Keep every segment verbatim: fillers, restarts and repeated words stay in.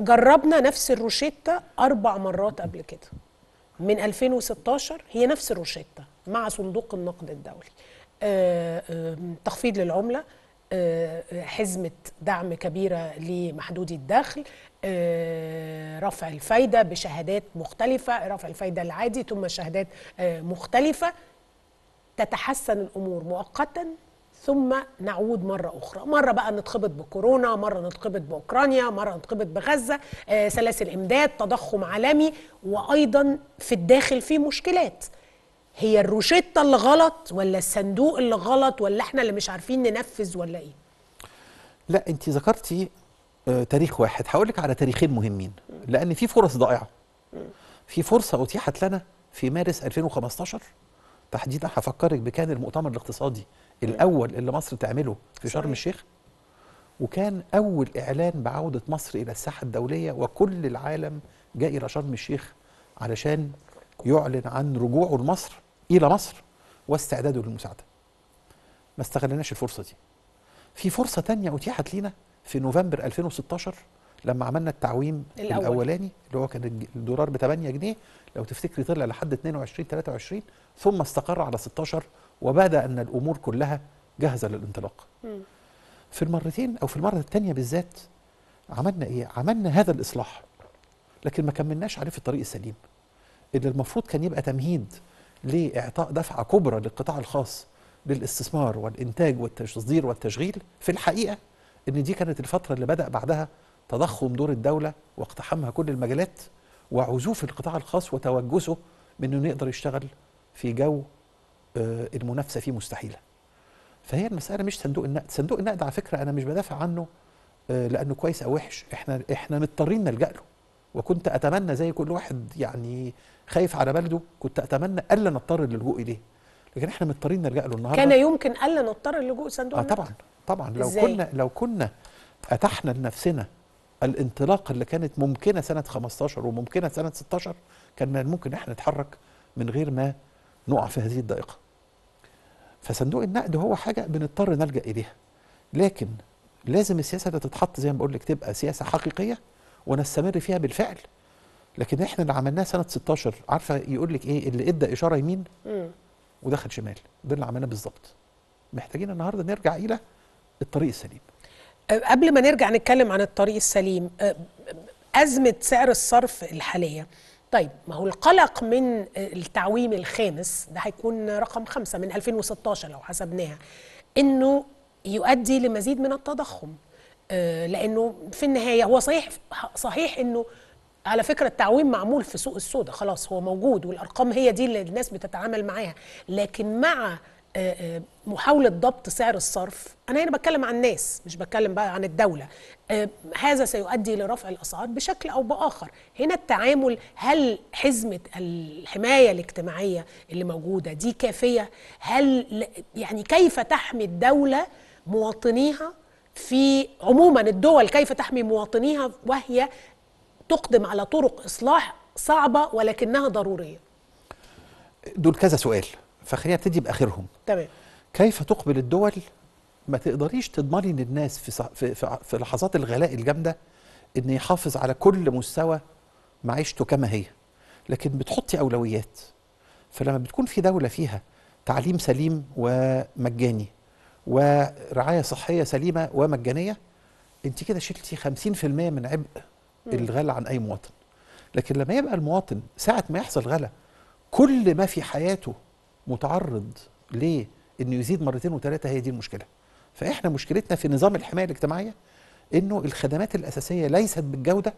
جربنا نفس الروشيتا أربع مرات قبل كده من ألفين وستاشر، هي نفس الروشيتا مع صندوق النقد الدولي، آآ آآ تخفيض للعملة، حزمة دعم كبيرة لمحدودي الدخل، رفع الفايدة بشهادات مختلفة، رفع الفايدة العادي ثم شهادات مختلفة. تتحسن الأمور مؤقتا ثم نعود مرة أخرى، مرة بقى نتخبط بكورونا، مرة نتخبط بأوكرانيا، مرة نتخبط بغزة، سلاسل إمداد، تضخم عالمي، وأيضا في الداخل في مشكلات. هي الروشتة اللي غلط ولا الصندوق اللي غلط ولا احنا اللي مش عارفين ننفذ ولا ايه؟ لا، انت ذكرتي تاريخ واحد، هقول لك على تاريخين مهمين، لان في فرص ضائعه. في فرصه اتيحت لنا في مارس ألفين وخمستاشر تحديدا، هفكرك بكان المؤتمر الاقتصادي الاول اللي مصر تعمله في شرم الشيخ، وكان اول اعلان بعوده مصر الى الساحه الدوليه، وكل العالم جاء الى شرم الشيخ علشان يعلن عن رجوعه لمصر إلى مصر واستعداده للمساعدة. ما استغلناش الفرصة دي. في فرصة تانية أتيحت لنا في نوفمبر ألفين وستاشر لما عملنا التعويم الأول. الأولاني اللي هو كان الدولار ب تمانية جنيه، لو تفتكري طلع لحد اتنين وعشرين تلاتة وعشرين ثم استقر على ستاشر، وبدا أن الأمور كلها جاهزة للانطلاق. م. في المرتين أو في المرة التانية بالذات عملنا إيه؟ عملنا هذا الإصلاح، لكن ما كملناش عليه في الطريق السليم اللي المفروض كان يبقى تمهيد لإعطاء دفعة كبرى للقطاع الخاص للاستثمار والإنتاج والتصدير والتشغيل. في الحقيقة إن دي كانت الفترة اللي بدأ بعدها تضخم دور الدولة واقتحامها كل المجالات، وعزوف القطاع الخاص وتوجسه من إنه يقدر يشتغل في جو المنافسة فيه مستحيلة. فهي المسألة مش صندوق النقد، صندوق النقد على فكرة أنا مش بدافع عنه لأنه كويس أو وحش، إحنا إحنا مضطرين نلجأ له، وكنت أتمنى زي كل واحد يعني خايف على بلده كنت أتمنى ألا نضطر للجوء إليه، لكن إحنا مضطرين نلجأ له النهارده. كان يمكن ألا نضطر للجوء صندوق النقد؟ آه طبعًا طبعًا، لو إزاي؟ كنا لو كنا أتحنا لنفسنا الانطلاقة اللي كانت ممكنة سنة خمستاشر وممكنة سنة ستاشر كان ممكن إحنا نتحرك من غير ما نقع في هذه الضائقة. فصندوق النقد هو حاجة بنضطر نلجأ إليها، لكن لازم السياسة اللي تتحط زي ما بقول لك تبقى سياسة حقيقية ونستمر فيها بالفعل. لكن احنا اللي عملناه سنه ستاشر، عارفه يقول لك ايه؟ اللي ادى اشاره يمين مم. ودخل شمال، ده اللي عملناه بالظبط. محتاجين النهارده نرجع الى الطريق السليم. قبل ما نرجع نتكلم عن الطريق السليم، ازمه سعر الصرف الحاليه، طيب ما هو القلق من التعويم الخامس ده هيكون رقم خمسه من ألفين وستاشر لو حسبناها، انه يؤدي لمزيد من التضخم، لانه في النهايه هو صحيح صحيح انه على فكره التعويم معمول في سوق السودا، خلاص هو موجود والارقام هي دي اللي الناس بتتعامل معاها، لكن مع محاوله ضبط سعر الصرف، انا هنا بتكلم عن الناس مش بتكلم بقى عن الدوله، هذا سيؤدي لرفع الاسعار بشكل او باخر. هنا التعامل، هل حزمه الحمايه الاجتماعيه اللي موجوده دي كافيه؟ هل يعني كيف تحمي الدوله مواطنيها في عموما الدول كيف تحمي مواطنيها وهي تقدم على طرق إصلاح صعبة ولكنها ضرورية؟ دول كذا سؤال، فخلينا نبتدي بآخرهم. تمام. كيف تقبل الدول؟ ما تقدريش تضمني للناس في صح في, في, في لحظات الغلاء الجامدة إن يحافظ على كل مستوى معيشته كما هي، لكن بتحطي أولويات. فلما بتكون في دولة فيها تعليم سليم ومجاني ورعاية صحية سليمة ومجانية، انت كده شلتي خمسين في المية من عبء الغلا عن أي مواطن. لكن لما يبقى المواطن ساعة ما يحصل غلا كل ما في حياته متعرض ليه إنه يزيد مرتين وثلاثة، هي دي المشكلة. فإحنا مشكلتنا في نظام الحماية الاجتماعية إنه الخدمات الأساسية ليست بالجودة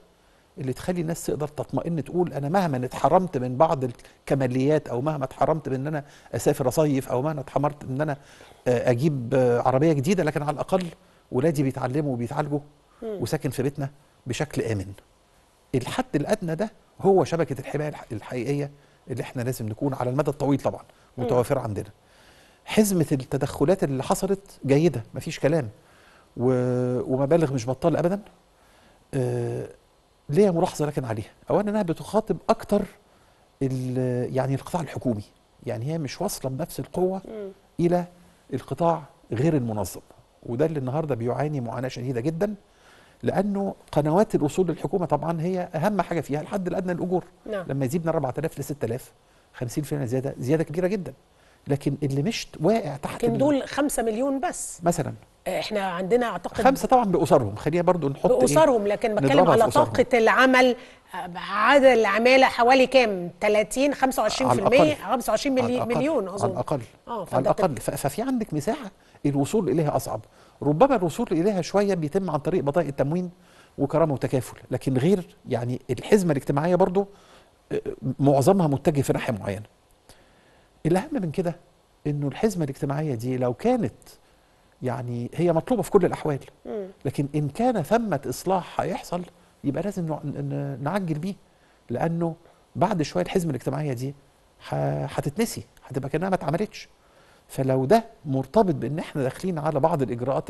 اللي تخلي الناس تقدر تطمئن تقول أنا مهما اتحرمت من بعض الكماليات، أو مهما اتحرمت من أن أنا أسافر أصيف، أو مهما اتحرمت من أن أنا أجيب عربية جديدة، لكن على الأقل ولادي بيتعلموا وبيتعالجوا وساكن في بيتنا بشكل آمن. الحد الأدنى ده هو شبكة الحماية الحقيقية اللي احنا لازم نكون على المدى الطويل طبعا متوفرة عندنا. حزمة التدخلات اللي حصلت جيدة مفيش كلام و... ومبالغ مش بطال أبدا. أه... ليه ملاحظه لكن عليها؟ اولا انها بتخاطب اكتر يعني القطاع الحكومي، يعني هي مش واصله بنفس القوه م. الى القطاع غير المنظم، وده اللي النهارده بيعاني معاناه شديده جدا. لأنه قنوات الوصول للحكومة طبعا هي أهم حاجة فيها الحد الأدنى للأجور. نعم. لما يزيدنا أربعة آلاف ل ستة آلاف خمسين بالمئة زيادة، زيادة كبيرة جدا. لكن اللي مش واقع تحت، لكن دول خمسة مليون بس مثلا، احنا عندنا اعتقد خمسة طبعا بأسرهم، خلينا برضو نحط بأسرهم، لكن بتكلم على طاقة العمل، عدد العمالة حوالي كام؟ ثلاثين خمسة وعشرين بالمئة خمسة وعشرين مليون اظن على الاقل. اه على الاقل، ففي عندك مساحة الوصول اليها اصعب. ربما الوصول اليها شوية بيتم عن طريق بضائق التموين وكرامة وتكافل، لكن غير يعني الحزمة الاجتماعية برضو معظمها متجه في ناحية معينة. الأهم من كده إنه الحزمة الاجتماعية دي لو كانت يعني هي مطلوبة في كل الأحوال، لكن إن كان ثمة إصلاح هيحصل يبقى لازم نعجل بيه، لأنه بعد شوية الحزمة الاجتماعية دي هتتنسي، هتبقى كأنها ما اتعملتش. فلو ده مرتبط بإن إحنا داخلين على بعض الإجراءات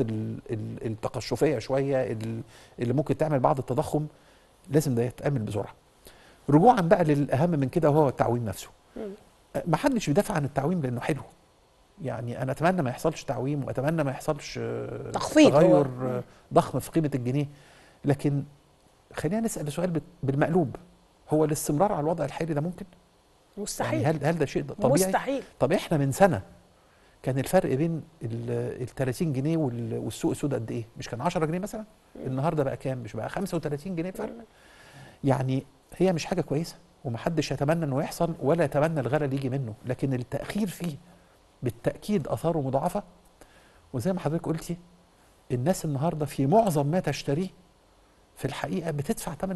التقشفية شوية اللي ممكن تعمل بعض التضخم، لازم ده يتعمل بسرعة. رجوعا بقى للأهم من كده وهو التعويم نفسه. ما حدش بيدافع عن التعويم لانه حلو، يعني انا اتمنى ما يحصلش تعويم واتمنى ما يحصلش تخفيض تغير ضخم في قيمه الجنيه، لكن خلينا نسال سؤال بالمقلوب، هو الاستمرار على الوضع الحالي ده ممكن؟ مستحيل. يعني هل هل ده شيء طبيعي؟ مستحيل. طب احنا من سنه كان الفرق بين ال ثلاثين جنيه والسوق السود قد ايه؟ مش كان عشرة جنيه مثلا؟ النهارده بقى كام؟ مش بقى خمسة وثلاثين جنيه الفرق؟ يعني هي مش حاجه كويسه ومحدش يتمنى انه يحصل ولا يتمنى الغلل يجي منه، لكن التاخير فيه بالتاكيد اثاره مضاعفه. وزي ما حضرتك قلتي الناس النهارده في معظم ما تشتريه في الحقيقه بتدفع ثمن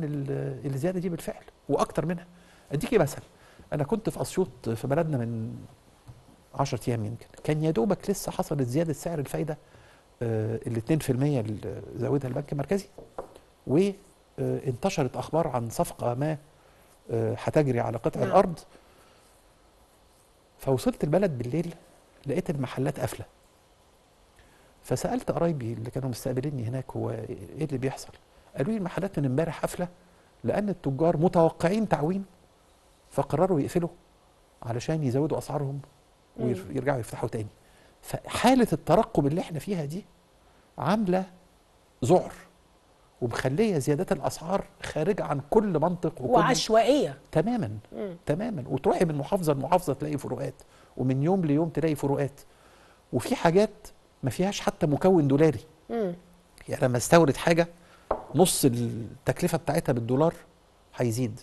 الزياده دي بالفعل واكتر منها. اديكي مثل، انا كنت في اسيوط في بلدنا من عشرة ايام يمكن، كان يا دوبك لسه حصلت زياده سعر الفايده ال اتنين بالمية اللي زودها البنك المركزي، وانتشرت اخبار عن صفقه ما هتجري على قطع نعم. الارض. فوصلت البلد بالليل لقيت المحلات قافله، فسالت قرايبي اللي كانوا مستقبليني هناك هو ايه اللي بيحصل؟ قالوا لي المحلات من امبارح قافله لان التجار متوقعين تعويم فقرروا يقفلوا علشان يزودوا اسعارهم ويرجعوا يفتحوا تاني. فحاله الترقب اللي احنا فيها دي عامله ذعر ومخليه زيادات الاسعار خارجه عن كل منطق وكل وعشوائيه تماما. مم. تماما، وتروحي من محافظه لمحافظه تلاقي فروقات، ومن يوم ليوم تلاقي فروقات، وفي حاجات ما فيهاش حتى مكون دولاري. مم. يعني لما استورد حاجه نص التكلفه بتاعتها بالدولار هيزيد،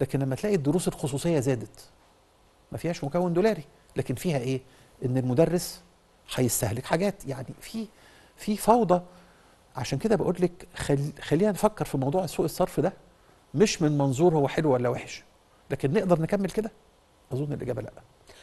لكن لما تلاقي الدروس الخصوصيه زادت ما فيهاش مكون دولاري، لكن فيها ايه؟ ان المدرس هيستهلك حاجات، يعني في في فوضى. عشان كده بقول لك خل... خلينا نفكر في موضوع سوق الصرف ده مش من منظور هو حلو ولا وحش، لكن نقدر نكمل كده؟ اظن الاجابه لا.